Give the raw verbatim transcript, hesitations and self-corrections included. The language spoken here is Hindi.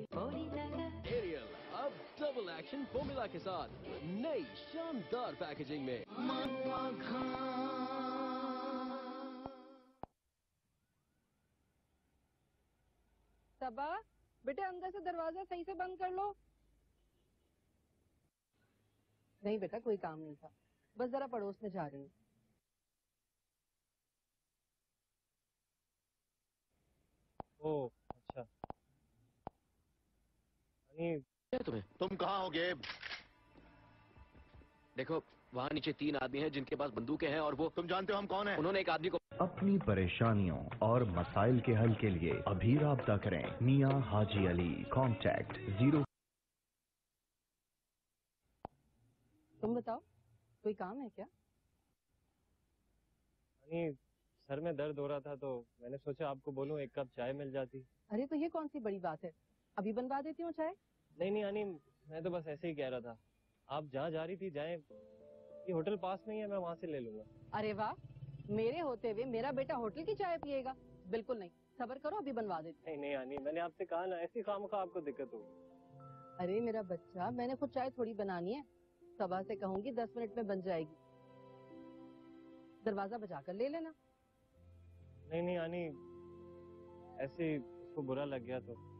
एरियल अब डबल एक्शन फॉर्मूला के साथ नई शानदार पैकेजिंग में। सबा बेटे अंदर से दरवाजा सही से बंद कर लो। नहीं बेटा कोई काम नहीं था, बस जरा पड़ोस में जा रही हूँ। ओ अच्छा तुम्हें, तुम कहाँ होगे? देखो वहाँ नीचे तीन आदमी हैं जिनके पास बंदूकें हैं और वो तुम जानते हो हम कौन हैं। उन्होंने एक आदमी को अपनी परेशानियों और मसाइल के हल के लिए अभी राब्ता करें मिया हाजी अली कॉन्टैक्ट जीरो। तुम बताओ कोई काम है क्या? सर में दर्द हो रहा था तो मैंने सोचा आपको बोलूं, एक कप चाय मिल जाती। अरे तो ये कौन सी बड़ी बात है, अभी बनवा देती हूँ चाय। नहीं नहीं यानी मैं तो बस ऐसे ही कह रहा था, आप जहाँ जा रही थी जाए, ये होटल पास में ही है, मैं वहाँ से ले लूँगा। अरे वाह, मेरे होते हुए मेरा बेटा होटल की चाय पिएगा? बिल्कुल नहीं, सब्र करो अभी बनवा देती। नहीं नहीं यानी मैंने आपसे कहा ना, ऐसी खामखा आपको दिक्कत होगी। अरे मेरा बच्चा, मैंने खुद चाय थोड़ी बनानी है, सबा से कहूँगी दस मिनट में बन जाएगी। दरवाजा बजा कर ले लेना। नहीं नहीं यानी ऐसे उसको बुरा लग गया तो